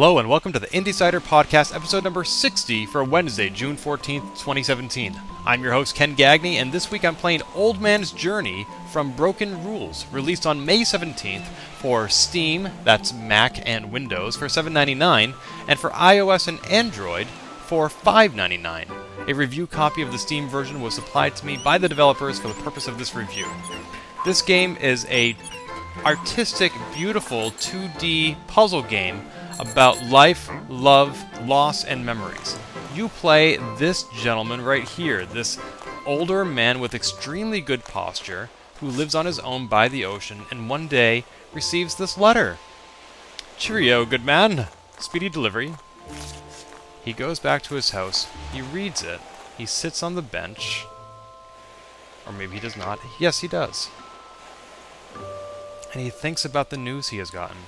Hello and welcome to the IndieSider podcast, episode number 60 for Wednesday, June 14th, 2017. I'm your host, Ken Gagne, and this week I'm playing Old Man's Journey from Broken Rules, released on May 17th for Steam, that's Mac and Windows, for $7.99, and for iOS and Android for $5.99. A review copy of the Steam version was supplied to me by the developers for the purpose of this review. This game is an artistic, beautiful 2D puzzle game about life, love, loss, and memories. You play this gentleman right here, this older man with extremely good posture who lives on his own by the ocean and one day receives this letter. Cheerio, good man. Speedy delivery. He goes back to his house. He reads it. He sits on the bench. Or maybe he does not. Yes, he does. And he thinks about the news he has gotten.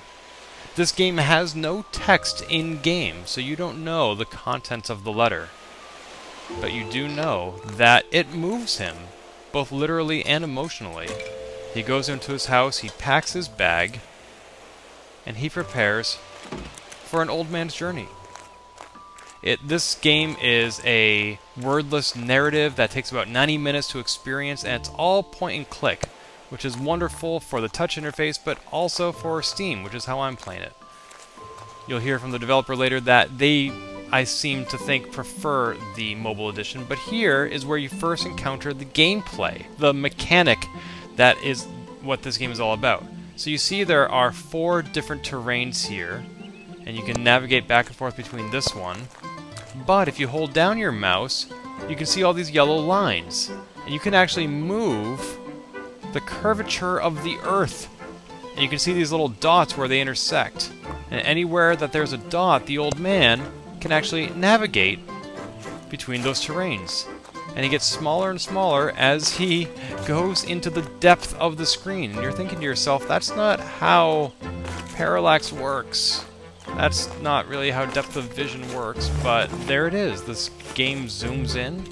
This game has no text in-game, so you don't know the contents of the letter. But you do know that it moves him, both literally and emotionally. He goes into his house, he packs his bag, and he prepares for an old man's journey. This game is a wordless narrative that takes about 90 minutes to experience, and it's all point and click, which is wonderful for the touch interface, but also for Steam, which is how I'm playing it. You'll hear from the developer later that they, I seem to think, prefer the mobile edition, but here is where you first encounter the gameplay, the mechanic that is what this game is all about. So you see there are four different terrains here, and you can navigate back and forth between this one, but if you hold down your mouse, you can see all these yellow lines, and you can actually move the curvature of the earth. And you can see these little dots where they intersect. And anywhere that there's a dot, the old man can actually navigate between those terrains. And he gets smaller and smaller as he goes into the depth of the screen. And you're thinking to yourself, that's not how parallax works. That's not really how depth of vision works, but there it is. This game zooms in.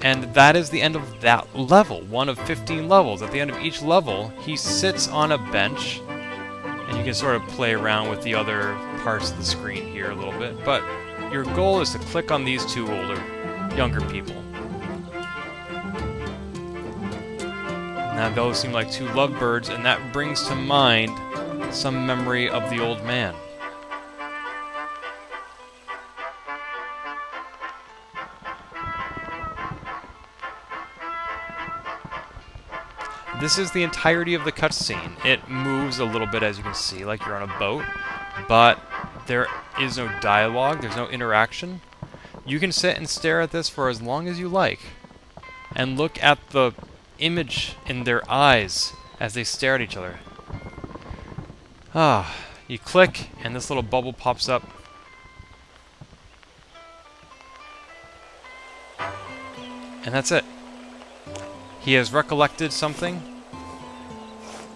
And that is the end of that level, one of 15 levels. At the end of each level, he sits on a bench, and you can sort of play around with the other parts of the screen here a little bit, but your goal is to click on these two older, younger people. Now those seem like two lovebirds, and that brings to mind some memory of the old man. This is the entirety of the cutscene. It moves a little bit, as you can see, like you're on a boat, but there is no dialogue, there's no interaction. You can sit and stare at this for as long as you like, and look at the image in their eyes as they stare at each other. You click, and this little bubble pops up. And that's it. He has recollected something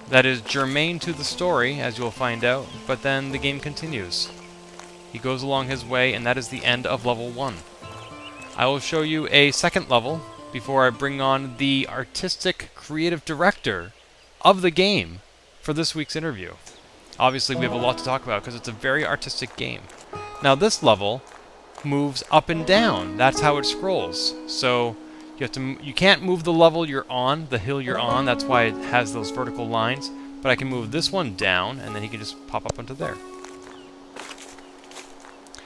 that is germane to the story, as you'll find out, but then the game continues. He goes along his way, and that is the end of level 1. I will show you a second level before I bring on the artistic creative director of the game for this week's interview. Obviously, we have a lot to talk about because it's a very artistic game. Now, this level moves up and down. That's how it scrolls. So you can't move the level you're on, the hill you're on, that's why it has those vertical lines, but I can move this one down, and then he can just pop up onto there.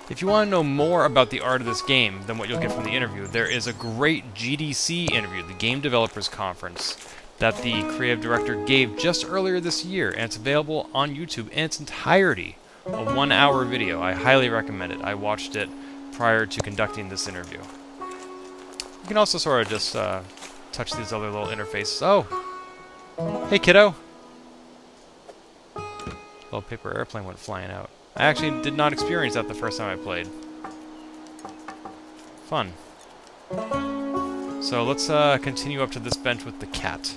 If you want to know more about the art of this game than what you'll get from the interview, there is a great GDC interview, the Game Developers Conference, that the creative director gave just earlier this year, and it's available on YouTube in its entirety, a 1-hour video. I highly recommend it. I watched it prior to conducting this interview. You can also sort of just touch these other little interfaces. Oh! Hey, kiddo! Little paper airplane went flying out. I actually did not experience that the first time I played. Fun. So let's continue up to this bench with the cat.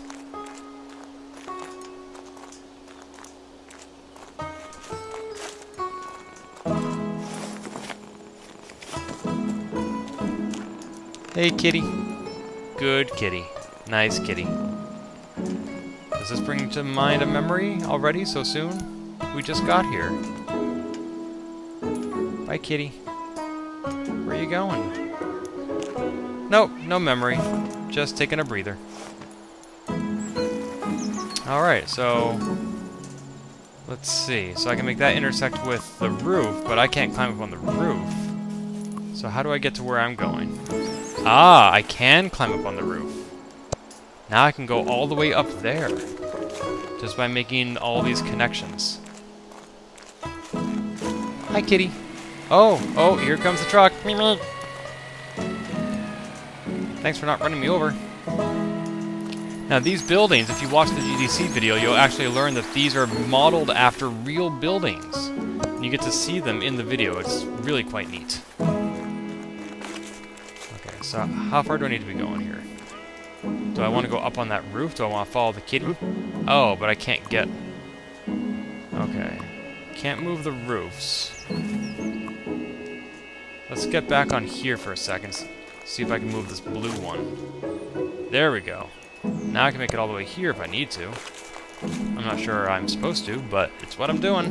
Hey, kitty. Good kitty. Nice kitty. Does this bring to mind a memory already so soon? We just got here. Bye, kitty. Where are you going? Nope, no memory. Just taking a breather. Alright, so... let's see. So I can make that intersect with the roof, but I can't climb up on the roof. So how do I get to where I'm going? Ah, I can climb up on the roof. Now I can go all the way up there. Just by making all these connections. Hi, kitty. Oh, here comes the truck. Thanks for not running me over. Now these buildings, if you watch the GDC video, you'll actually learn that these are modeled after real buildings. And you get to see them in the video. It's really quite neat. Okay, so how far do I need to be going here? Do I want to go up on that roof? Do I want to follow the kitty? Oh, but I can't get... okay. Can't move the roofs. Let's get back on here for a second. See if I can move this blue one. There we go. Now I can make it all the way here if I need to. I'm not sure I'm supposed to, but it's what I'm doing.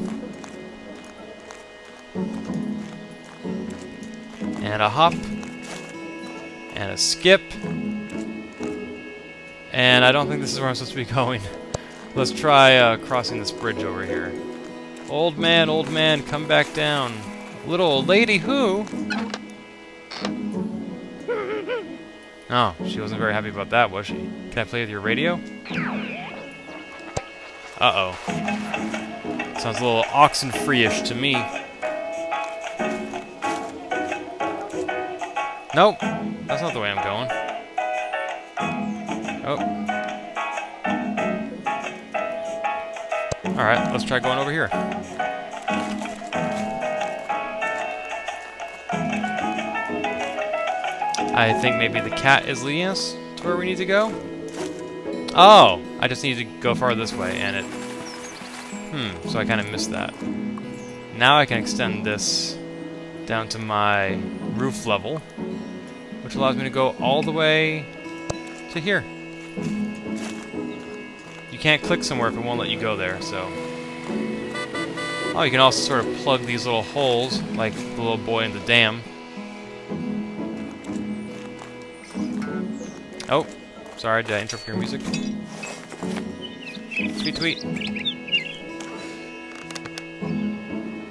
And a hop. And a skip. And I don't think this is where I'm supposed to be going. Let's try crossing this bridge over here. Old man, come back down. Little old lady who... oh, she wasn't very happy about that, was she? Can I play with your radio? Uh-oh. Sounds a little oxen-free-ish to me. Nope, that's not the way I'm going. Oh. Alright, let's try going over here. I think maybe the cat is leading us to where we need to go. Oh, I just need to go far this way, and it... so I kind of missed that. Now I can extend this down to my roof level, which allows me to go all the way to here. You can't click somewhere if it won't let you go there, so... oh, you can also sort of plug these little holes, like the little boy in the dam. Oh, sorry, did I interrupt your music? Tweet, tweet.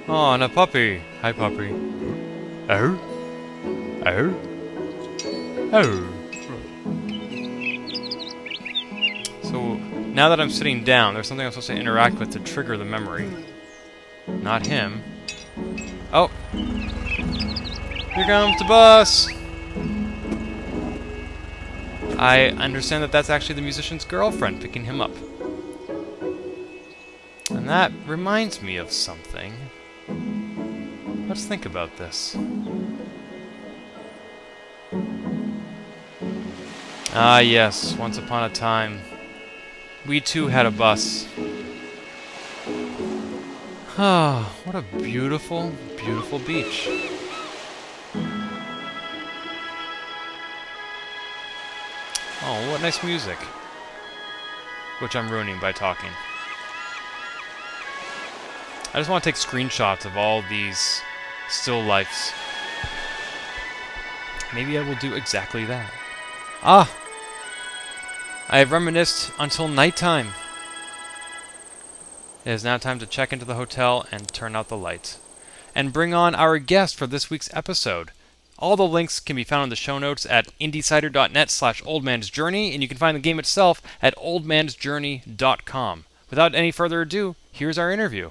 Oh, and a puppy. Hi, puppy. Oh. Oh. Oh. So, now that I'm sitting down, there's something I'm supposed to interact with to trigger the memory. Not him. Oh. Here comes the bus! I understand that that's actually the musician's girlfriend picking him up. And that reminds me of something. Let's think about this. Ah yes, once upon a time, we too had a bus. Ah, what a beautiful, beautiful beach. Oh, what nice music. Which I'm ruining by talking. I just want to take screenshots of all these still lifes. Maybe I will do exactly that. Ah! I have reminisced until nighttime. It is now time to check into the hotel and turn out the lights. And bring on our guest for this week's episode. All the links can be found in the show notes at indiesider.net/oldmansjourney, and you can find the game itself at oldmansjourney.com. Without any further ado, here's our interview.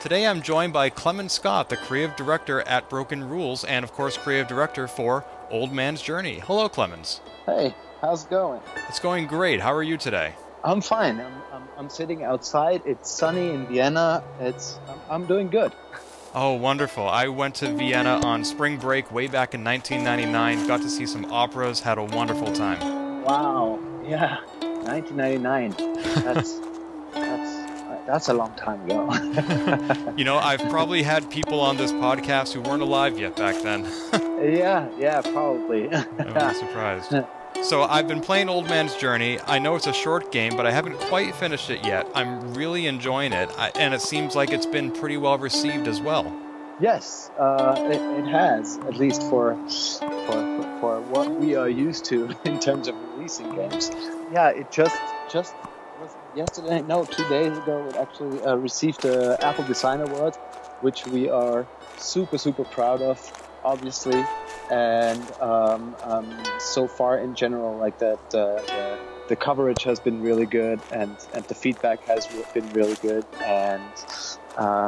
Today I'm joined by Clemens Scott, the creative director at Broken Rules, and of course creative director for Old Man's Journey. Hello, Clemens. Hey, how's it going? It's going great. How are you today? I'm fine. I'm sitting outside. It's sunny in Vienna. I'm doing good. Oh, wonderful. I went to Vienna on spring break way back in 1999, got to see some operas, had a wonderful time. Wow. Yeah. 1999. That's a long time ago. You know, I've probably had people on this podcast who weren't alive yet back then. Yeah, probably. I'm not surprised. So I've been playing Old Man's Journey. I know it's a short game, but I haven't quite finished it yet. I'm really enjoying it, and it seems like it's been pretty well received as well. Yes, it has, at least for what we are used to in terms of releasing games. Yeah, it just was yesterday, no, 2 days ago, it actually received the Apple Design Award, which we are super proud of, obviously. And so far, in general, like that, the coverage has been really good, and the feedback has been really good, and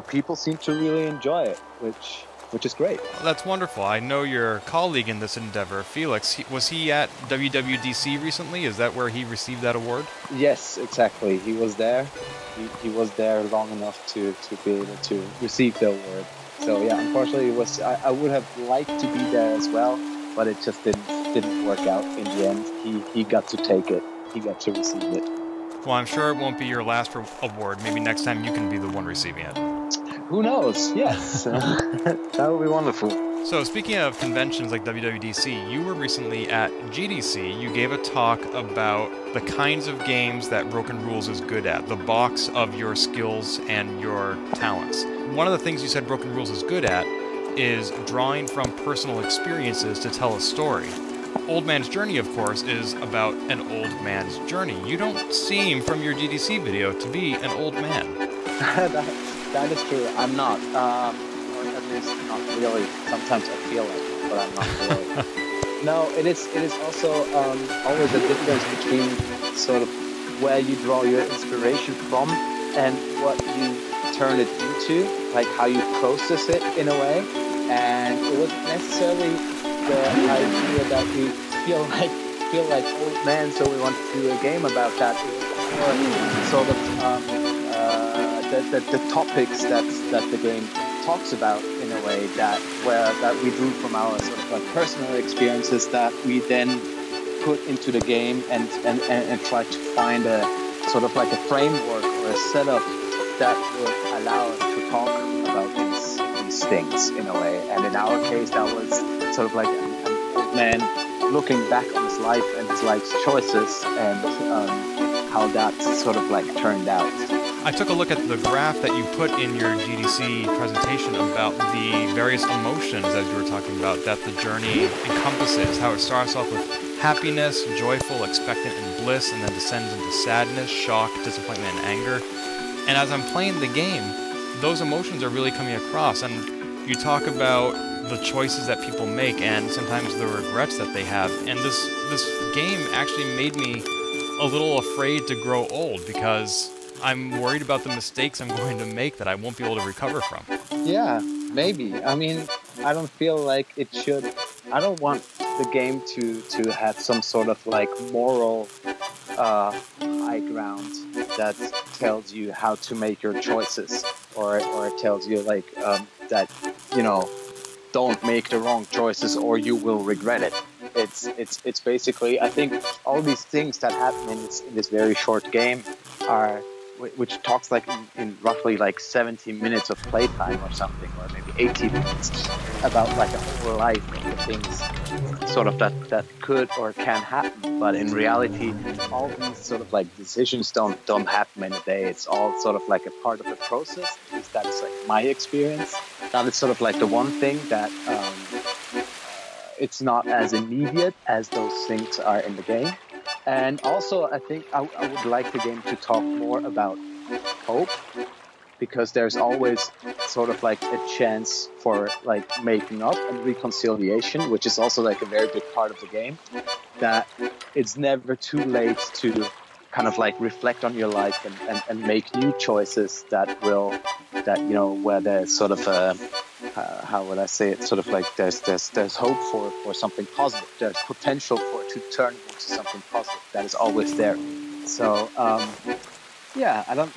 people seem to really enjoy it, which is great. Well, that's wonderful. I know your colleague in this endeavor, Felix, was he at WWDC recently? Is that where he received that award? Yes, exactly. He was there. He was there long enough to be able to receive the award. So yeah, unfortunately, it was. I would have liked to be there as well, but it just didn't work out in the end. He got to take it. He got to receive it. Well, I'm sure it won't be your last award. Maybe next time you can be the one receiving it. Who knows? Yes, that would be wonderful. So speaking of conventions like WWDC, you were recently at GDC. You gave a talk about the kinds of games that Broken Rules is good at, the box of your skills and your talents. One of the things you said Broken Rules is good at is drawing from personal experiences to tell a story. Old Man's Journey, of course, is about an old man's journey. You don't seem, from your GDC video, to be an old man. that is true. I'm not. Or at least not really. Sometimes I feel like it, but I'm not really. No, it is also always a difference between sort of where you draw your inspiration from and what you turn it into, like how you process it in a way. And it wasn't necessarily the idea that we feel like old men, so we want to do a game about that. Or sort of the topics that the game talks about in a way that we drew from our sort of like personal experiences that we then put into the game and try to find a sort of like a framework or a setup that would allow us to talk about these things in a way. And in our case, that was sort of like an old man looking back on his life and his life's choices and how that sort of like turned out. I took a look at the graph that you put in your GDC presentation about the various emotions, as you were talking about, that the journey encompasses, how it starts off with happiness, joyful, expectant, and bliss, and then descends into sadness, shock, disappointment, and anger. And as I'm playing the game, those emotions are really coming across. And you talk about the choices that people make and sometimes the regrets that they have. And this game actually made me a little afraid to grow old because I'm worried about the mistakes I'm going to make that I won't be able to recover from. Yeah, maybe. I mean, I don't feel like it should. I don't want the game to have some sort of like moral high ground that tells you how to make your choices, or it tells you like that, you know, don't make the wrong choices or you will regret it. It's basically, I think, all these things that happen in this very short game are, which talks like in roughly like 70 minutes of playtime or something, or maybe 18 minutes, about like a whole life and the things sort of that could or can happen. But in reality, all these sort of like decisions don't happen in a day. It's all sort of like a part of the process. At least that is like my experience. That is sort of like the one thing that it's not as immediate as those things are in the game. And also, I think I would like the game to talk more about hope, because there's always sort of like a chance for like making up and reconciliation, which is also like a very big part of the game, that it's never too late to kind of like reflect on your life and make new choices that you know, where there's sort of a, how would I say it, sort of like there's hope for something positive. There's potential for it to turn into something positive that is always there. So yeah, I don't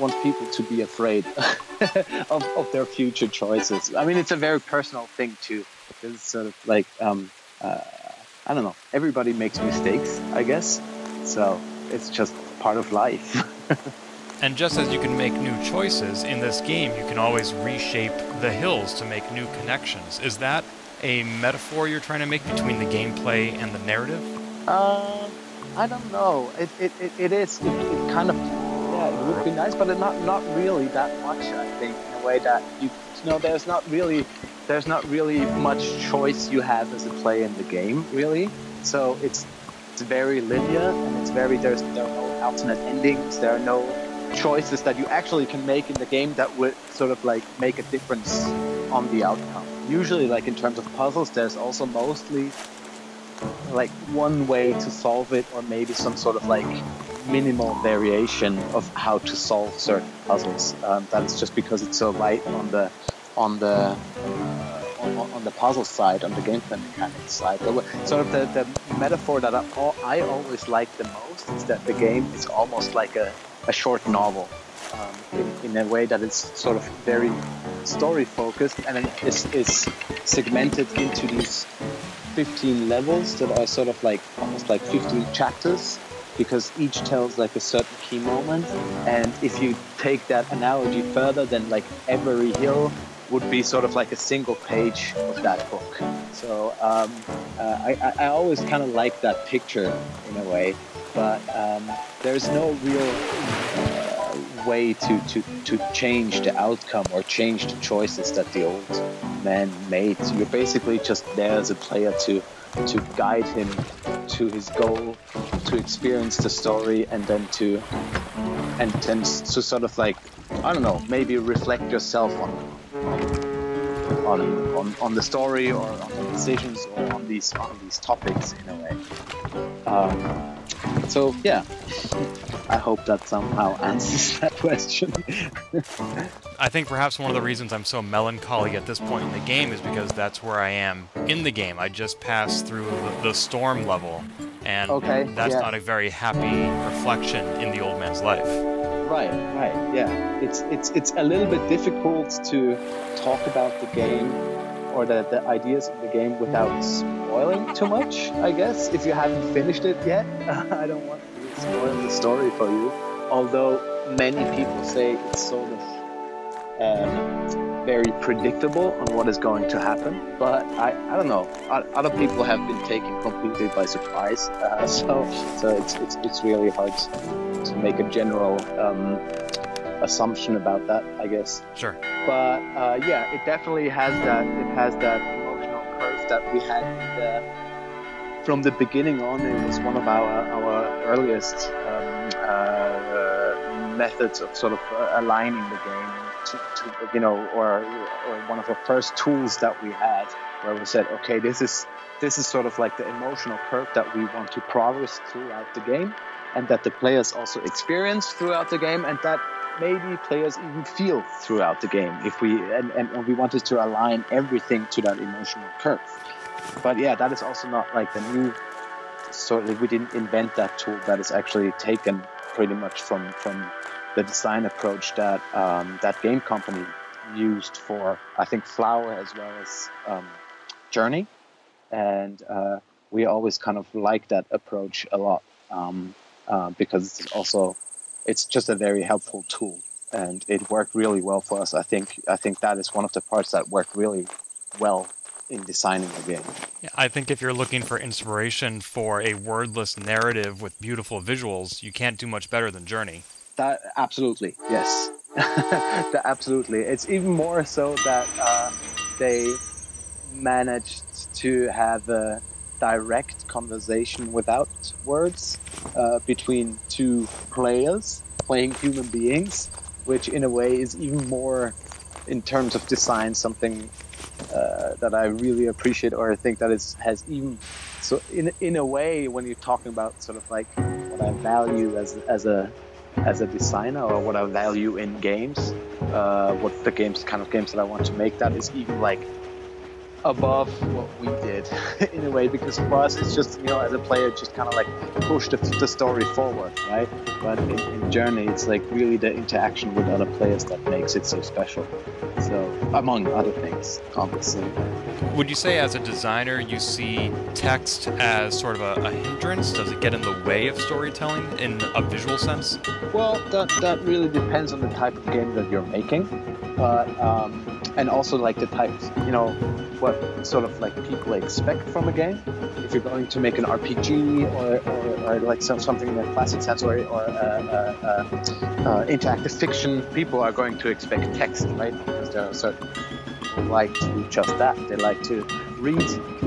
want people to be afraid of their future choices. I mean, it's a very personal thing too. It's sort of like I don't know. Everybody makes mistakes, I guess. So it's just part of life. And just as you can make new choices in this game, you can always reshape the hills to make new connections. Is that a metaphor you're trying to make between the gameplay and the narrative? I don't know. It kind of, yeah, it would be nice, but it not really that much, I think, in a way that you know, there's not really much choice you have as a player in the game, really. So it's very linear, and it's very, there are no alternate endings, there are no choices that you actually can make in the game that would sort of like make a difference on the outcome. Usually, like in terms of puzzles, there's also mostly like one way to solve it, or maybe some sort of like minimal variation of how to solve certain puzzles. That's just because it's so light on the puzzle side, on the gameplay mechanics side. Sort of the metaphor that I always like the most is that the game is almost like a short novel, in a way that it's sort of very story focused, and it is segmented into these 15 levels that are sort of like almost like 15 chapters, because each tells like a certain key moment. And if you take that analogy further, then like every hill would be sort of like a single page of that book. So I always kind of like that picture in a way, but there's no real way to change the outcome or change the choices that the old man made. You're basically just there as a player to guide him to his goal, to experience the story, and then to sort of like, I don't know, maybe reflect yourself on the story, or on the decisions, or on these topics in a way. So yeah, I hope that somehow answers that question. I think perhaps one of the reasons I'm so melancholy at this point in the game is because that's where I am in the game. I just passed through the storm level, and okay, that's not a very happy reflection in the old man's life. Right, yeah. It's a little bit difficult to talk about the game, or the ideas of the game, without spoiling too much, I guess, if you haven't finished it yet. I don't want to spoil the story for you, although many people say it's sort of very predictable on what is going to happen. But I don't know, other people have been taken completely by surprise, so it's really hard to make a general assumption about that, I guess. Sure. But yeah, it definitely has that. It has that emotional curve that we had from the beginning on. It was one of our earliest methods of sort of aligning the game to you know, or one of the first tools that we had, where we said, okay, this is sort of like the emotional curve that we want to progress throughout the game, and that the players also experience throughout the game, and that maybe players even feel throughout the game, if we and we wanted to align everything to that emotional curve. But yeah, that is also not like the new sort of, we didn't invent that tool. That is actually taken pretty much from the design approach that that game company used for, I think, Flower, as well as Journey. And we always kind of like that approach a lot, because it's also, it's just a very helpful tool, and it worked really well for us. I think that is one of the parts that worked really well in designing the game. Yeah, I think if you're looking for inspiration for a wordless narrative with beautiful visuals, you can't do much better than Journey. That absolutely, yes. That, absolutely. It's even more so that they managed to have a direct conversation without words between two players playing human beings, which in a way is even more, in terms of design, something that I really appreciate, or I think that it has even, so in a way, when you're talking about sort of like what I value as a designer, or what I value in games, what the games, kind of games that I want to make, that is even like above what we did in a way, because for us it's just, you know, as a player, just kind of like push the story forward, right? But in Journey, it's like really the interaction with other players that makes it so special. So, among other things, obviously. Would you say as a designer you see text as sort of a hindrance? Does it get in the way of storytelling in a visual sense? Well, that really depends on the type of game that you're making, but and also like the types, you know, what sort of like people expect from a game. If you're going to make an RPG or like something like classic sensory or interactive fiction, people are going to expect text, right? Because there are certain people who like to do just that. They like to read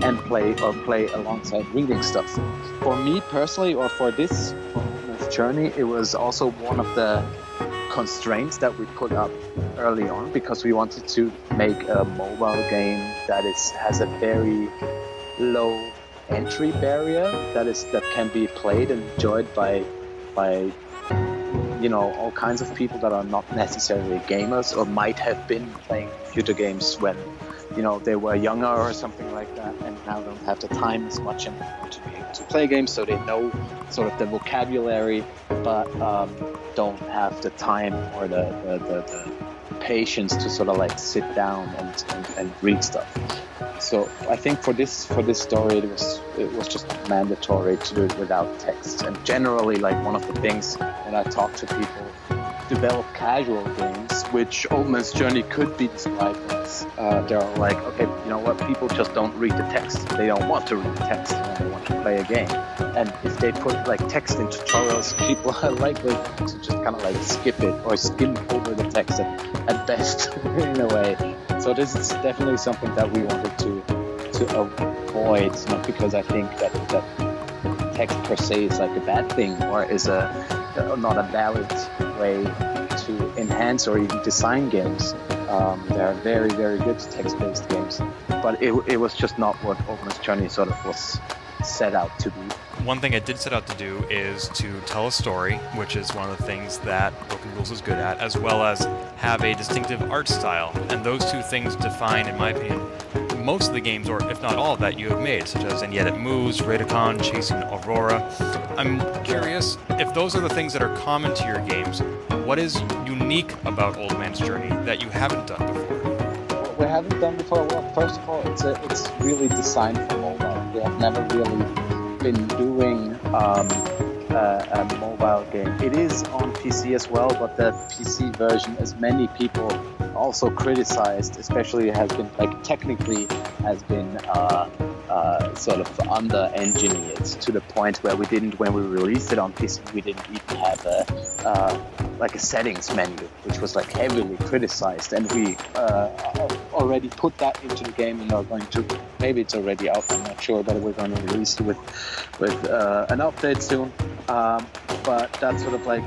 and play or play alongside reading stuff. For me personally, or for this journey, it was also one of the constraints that we put up early on, because we wanted to make a mobile game that has a very low entry barrier that can be played and enjoyed by you know, all kinds of people that are not necessarily gamers or might have been playing computer games when, you know, they were younger or something like that, and now don't have the time as much anymore to be able to play games, so they know sort of the vocabulary, but don't have the time or the patience to sort of like sit down and read stuff. So I think for this story, it was just mandatory to do it without text. And generally, like one of the things when I talk to people who develop casual games, which Old Man's Journey could be described as, they're like, okay, you know what, people just don't read the text. They don't want to read the text when they want to play a game. And if they put like text in tutorials, people are likely to just kind of like skip it or skim over the text at best in a way. So this is definitely something that we wanted to avoid, not because I think that text per se is like a bad thing or is not a valid way to enhance or even design games. There are very, very good text-based games, but it was just not what Old Man's Journey sort of was set out to be. One thing I did set out to do is to tell a story, which is one of the things that Broken Rules is good at, as well as have a distinctive art style. And those two things define, in my opinion, most of the games, or if not all, that you have made, such as And Yet It Moves, Rætikon, Chasing Aurora. I'm curious, if those are the things that are common to your games, what is unique about Old Man's Journey that you haven't done before? What we haven't done before, well, first of all, it's really designed for mobile. We have never really been doing a mobile game. It is on PC as well, but the PC version, as many people also criticized, especially has been like technically has been sort of under-engineered to the point where we didn't, when we released it on PC, we didn't even have a settings menu, which was like heavily criticized, and we already put that into the game and are going to, maybe it's already out, I'm not sure, but we're going to release it with an update soon. But that sort of like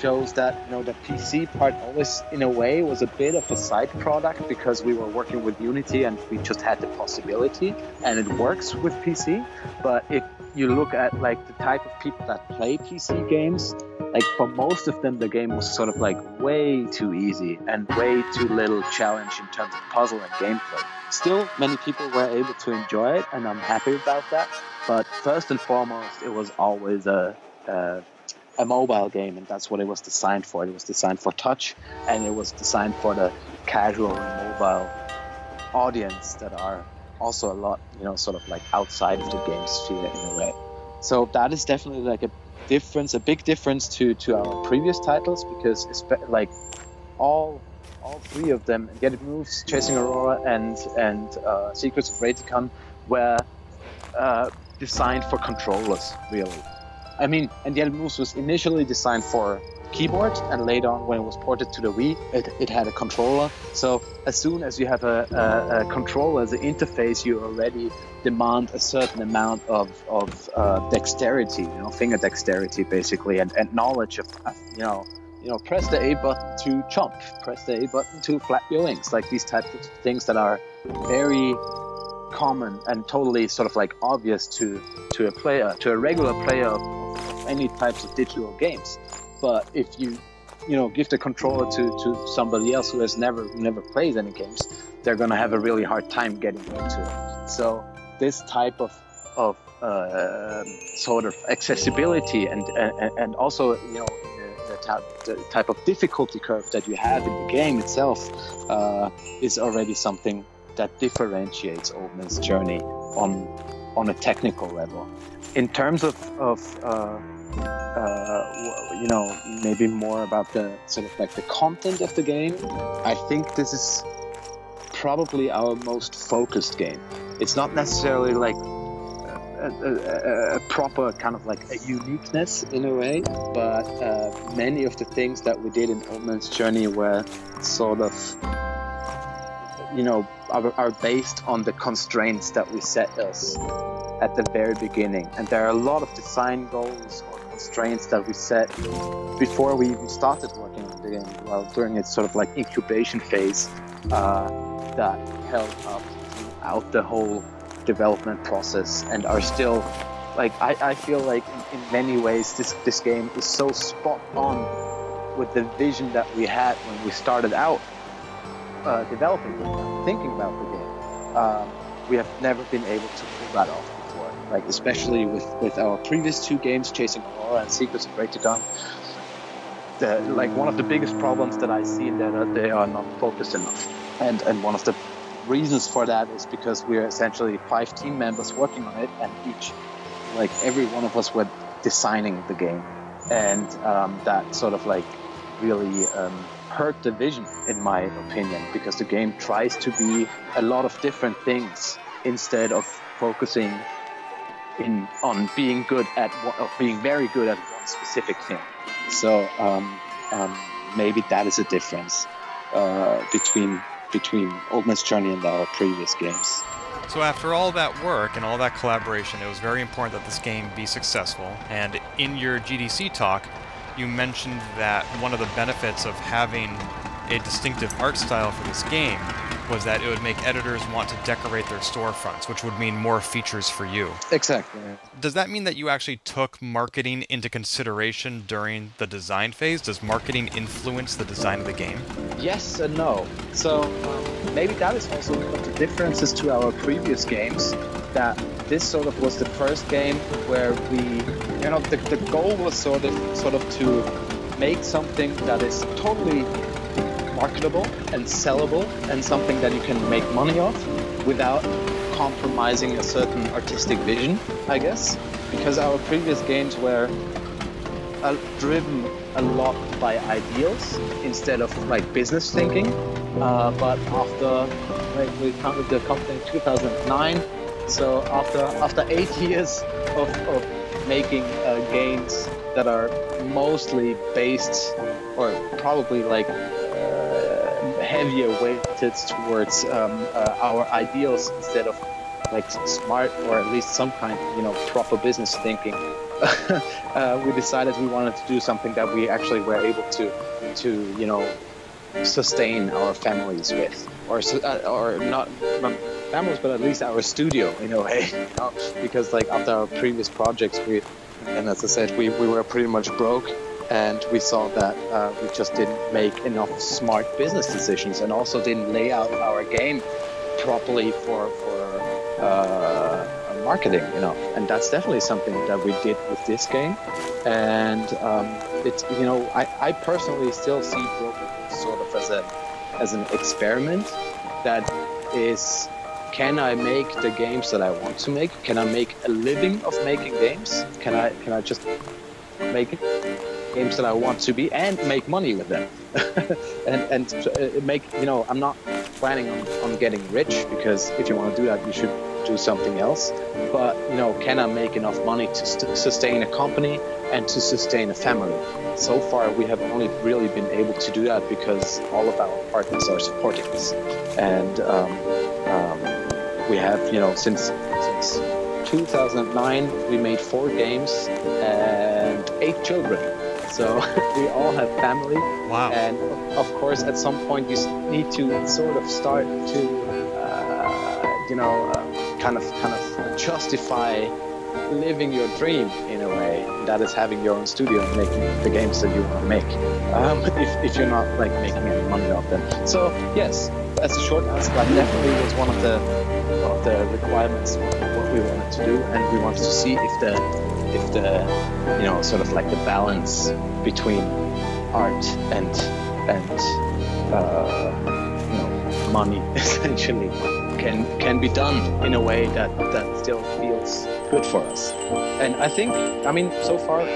shows that, you know, the PC part always in a way was a bit of a side product, because we were working with Unity and we just had the possibility, and it works with PC. But if you look at like the type of people that play PC games, like for most of them the game was sort of like way too easy and way too little challenge in terms of puzzle and gameplay. Still, many people were able to enjoy it, and I'm happy about that. But first and foremost, it was always a mobile game, and that's what it was designed for. It was designed for touch, and it was designed for the casual and mobile audience that are also a lot, you know, sort of like outside of the game sphere in a way. So that is definitely like a difference, a big difference to our previous titles, because it's like all three of them, And Yet It Moves, Chasing Aurora, and Secrets of Rætikon, were designed for controllers, really. I mean, And Yet It Moves was initially designed for keyboard, and later on, when it was ported to the Wii, it had a controller. So as soon as you have a controller as an interface, you already demand a certain amount of dexterity, you know, finger dexterity basically, and knowledge of, you know, press the A button to jump, press the A button to flap your wings, like these types of things that are very common and totally sort of like obvious to a player, to a regular player of any types of digital games. But if you know, give the controller to somebody else who has never played any games, they're gonna have a really hard time getting into it. So this type of sort of accessibility and also, you know, the type of difficulty curve that you have in the game itself is already something that differentiates Old Man's Journey on a technical level. In terms of you know, maybe more about the sort of like the content of the game, I think this is probably our most focused game. It's not necessarily like a proper kind of like a uniqueness in a way, but many of the things that we did in Old Man's Journey were sort of, you know, are based on the constraints that we set us at the very beginning. And there are a lot of design goals or constraints that we set before we even started working on the game, well, during its sort of like incubation phase, that held up throughout the whole development process and are still, like, I feel like in many ways this game is so spot on with the vision that we had when we started out developing the game, thinking about the game. We have never been able to pull that off before, like especially with our previous two games, Chasing Aurora and Secrets of Rætikon. Like one of the biggest problems that I see in that they are not focused enough, and one of the reasons for that is because we're essentially 5 team members working on it, and every one of us were designing the game, and that sort of like really hurt the vision, in my opinion, because the game tries to be a lot of different things instead of focusing on being good at one specific thing. So maybe that is a difference between Old Man's Journey and our previous games. So after all that work and all that collaboration, it was very important that this game be successful. And in your GDC talk, you mentioned that one of the benefits of having a distinctive art style for this game was that it would make editors want to decorate their storefronts, which would mean more features for you. Exactly. Does that mean that you actually took marketing into consideration during the design phase? Does marketing influence the design of the game? Yes and no. So maybe that is also one of the differences to our previous games, that this sort of was the first game where we, you know, the goal was sort of to make something that is totally marketable and sellable and something that you can make money off without compromising a certain artistic vision, I guess, because our previous games were driven a lot by ideals instead of like business thinking. But after, like, we founded the company in 2009, so after 8 years of making games that are mostly based or probably like heavier weighted towards our ideals instead of like smart or at least some kind of, you know, proper business thinking, we decided we wanted to do something that we actually were able to you know, sustain our families with, or not families, but at least our studio in a way, you know? Because like after our previous projects, and as I said, we were pretty much broke. And we saw that we just didn't make enough smart business decisions, and also didn't lay out our game properly for marketing, you know. And that's definitely something that we did with this game. And it's, you know, I personally still see Broken Rules sort of as an experiment that is, can I make the games that I want to make? Can I make a living of making games? Can I just make games that I want to be and make money with them? and make, you know, I'm not planning on getting rich, because if you want to do that, you should do something else. But, you know, can I make enough money to sustain a company and to sustain a family? So far, we have only really been able to do that because all of our partners are supporting us. And we have, you know, since 2009, we made 4 games and 8 children. So we all have family. Wow. And of course, at some point, you need to sort of start to, you know, kind of justify living your dream in a way. That is having your own studio and making the games that you want to make. If you're not like making any money off them. So yes, as a short answer, that definitely was one of the requirements of what we wanted to do, and we wanted to see if the you know, sort of like the balance between art and you know, money essentially can be done in a way that still feels good for us. And I think, I mean, so far we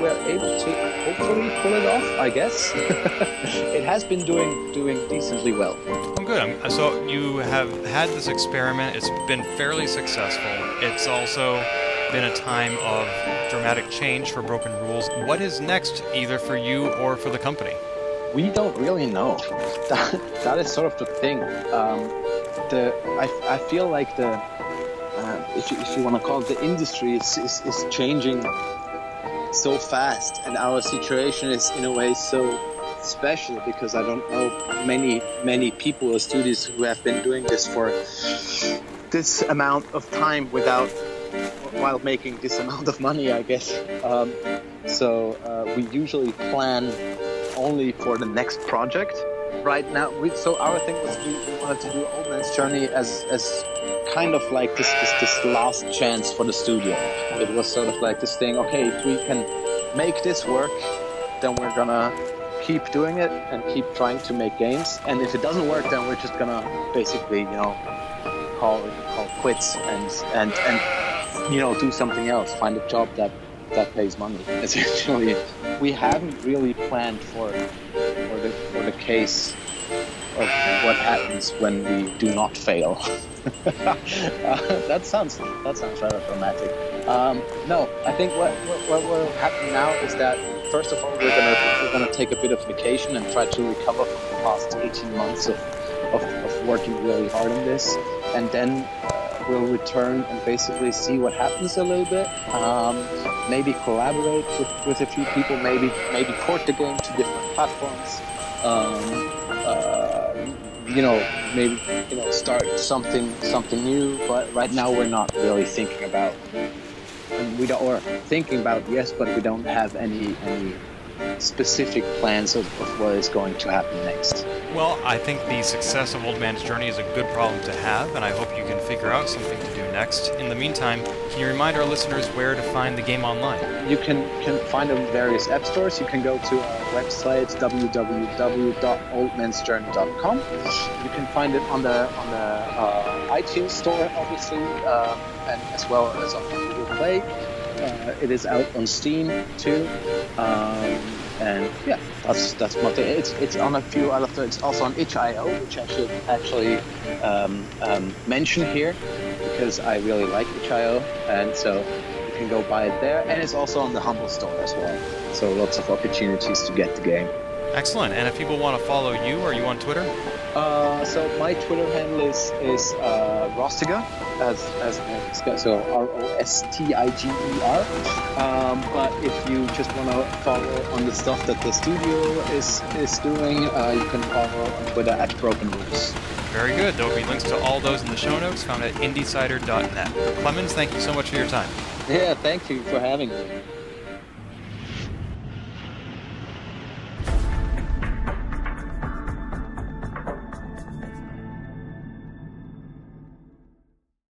were able to hopefully pull it off, I guess. It has been doing decently well. I'm good. So you have had this experiment. It's been fairly successful. It's also been a time of dramatic change for Broken Rules. What is next, either for you or for the company? We don't really know. That is sort of the thing. I feel like the if you want to call it, the industry is changing so fast, and our situation is in a way so special because I don't know many people or studios who have been doing this for this amount of time while making this amount of money, I guess. So we usually plan only for the next project. Right now, so our thing was we wanted to do Old Man's Journey as kind of like this last chance for the studio. It was sort of like this thing, okay, if we can make this work, then we're gonna keep doing it and keep trying to make games. And if it doesn't work, then we're just gonna basically, you know, call quits and you know, do something else, find a job that pays money. Essentially, we haven't really planned for the case of what happens when we do not fail. That sounds rather dramatic. No, I think what will happen now is that first of all we're gonna take a bit of vacation and try to recover from the past 18 months of working really hard on this, and then we'll return and basically see what happens a little bit. Maybe collaborate with a few people. Maybe port the game to different platforms. Maybe start something new. But right now we're not really thinking about. And we don't, or thinking about yes, but we don't have any specific plans of what is going to happen next. Well, I think the success of Old Man's Journey is a good problem to have, and I hope you can figure out something to do next. In the meantime, can you remind our listeners where to find the game online? You can find it in various app stores. You can go to our website, www.oldmansjourney.com. You can find it on the iTunes store, obviously, and as well as on Google Play. It is out on Steam too, and yeah, that's what it's on a few other. It's also on itch.io, which I should actually mention here because I really like itch.io, and so you can go buy it there. And it's also on the Humble store as well. So lots of opportunities to get the game. Excellent. And if people want to follow you, are you on Twitter? So my Twitter handle is Rostiger, so Rostiger. But if you just want to follow on the stuff that the studio is doing, you can follow on Twitter at Broken Rules. Very good. There will be links to all those in the show notes found at IndieSider.net. Clemens, thank you so much for your time. Yeah, thank you for having me.